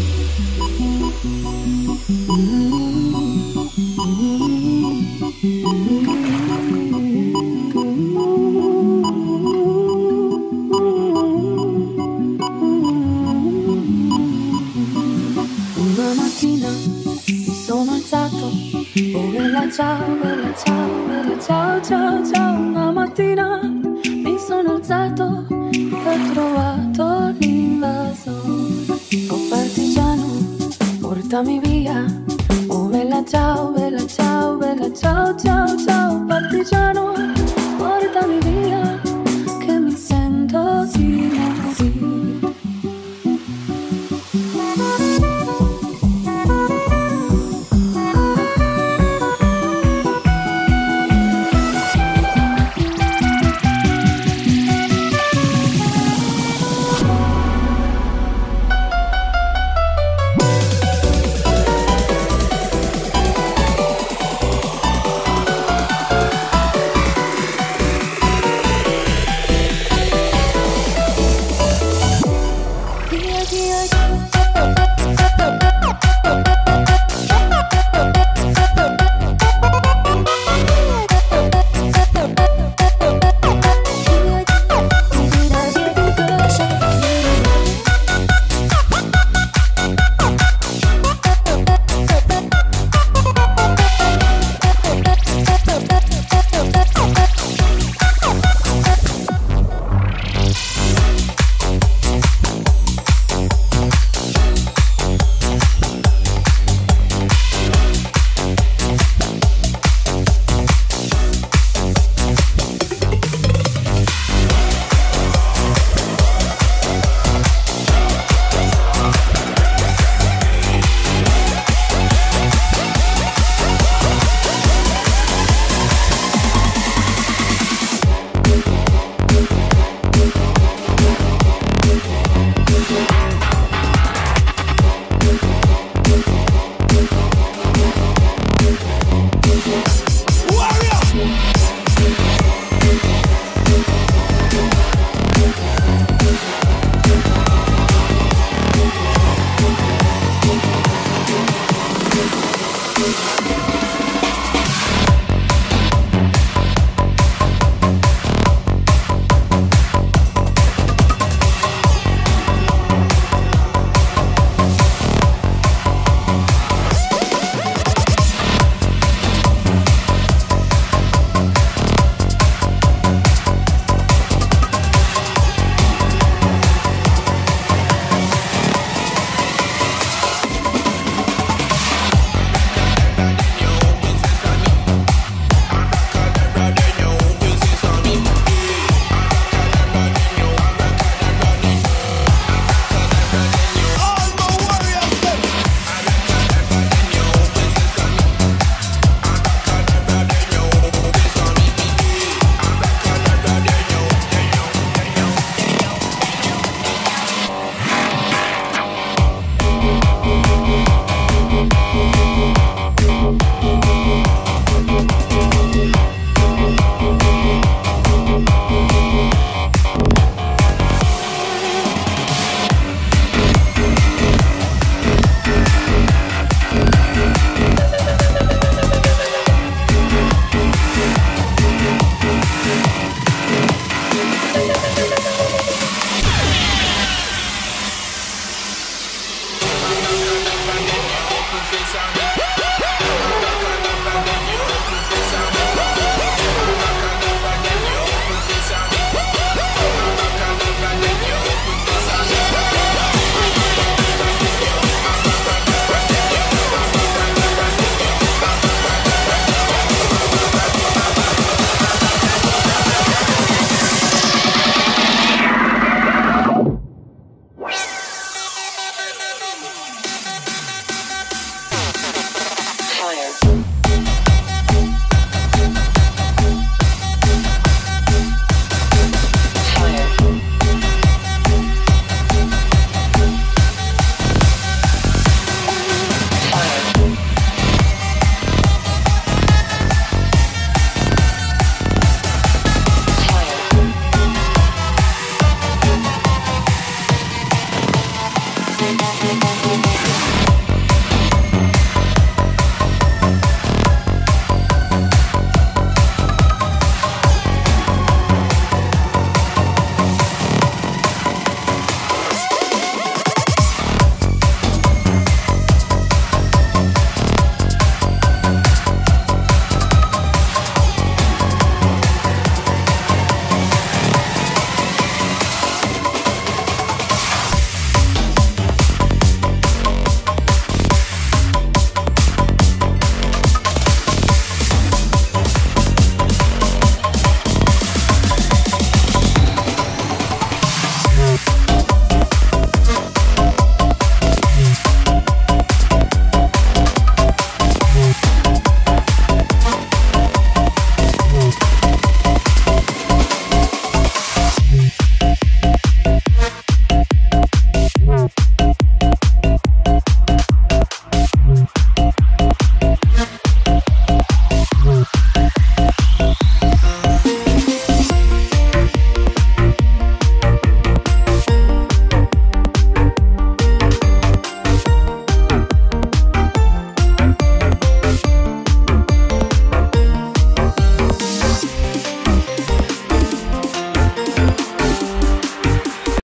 Una mattina mi sono alzato, oh bella ciao, bella ciao, bella ciao, ciao, ciao. Una mattina mi sono alzato e ho trovato l'invasore. Oh partigiano, portami via, oh bella ciao, bella ciao, bella ciao, ciao, ciao. Partigiano, portami via, che mi sento di morire. Here, here, here.